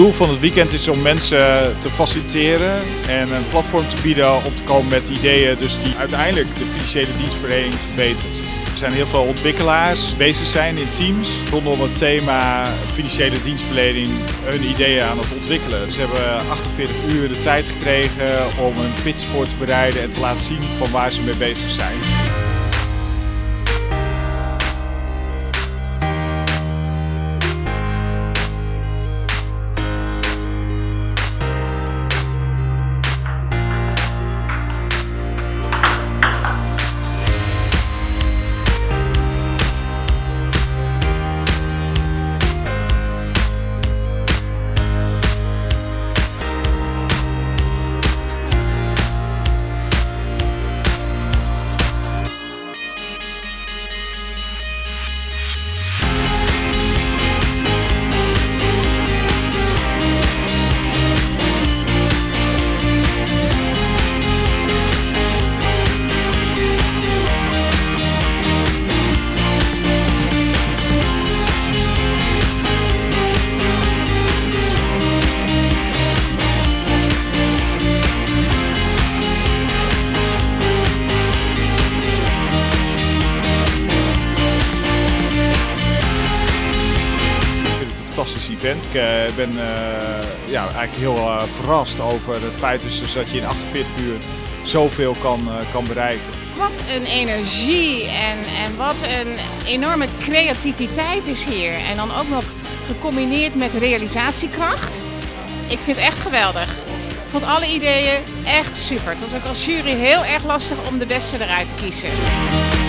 doel van het weekend is om mensen te faciliteren en een platform te bieden om te komen met ideeën dus die uiteindelijk de financiële dienstverlening verbetert. Er zijn heel veel ontwikkelaars bezig zijn in teams rondom het thema financiële dienstverlening hun ideeën aan het ontwikkelen. Ze hebben 48 uur de tijd gekregen om een pitch voor te bereiden en te laten zien van waar ze mee bezig zijn. Fantastisch event. Ik ben eigenlijk heel verrast over het feit dus dat je in 48 uur zoveel kan bereiken. Wat een energie en wat een enorme creativiteit is hier. En dan ook nog gecombineerd met realisatiekracht. Ik vind het echt geweldig. Ik vond alle ideeën echt super. Het was ook als jury heel erg lastig om de beste eruit te kiezen.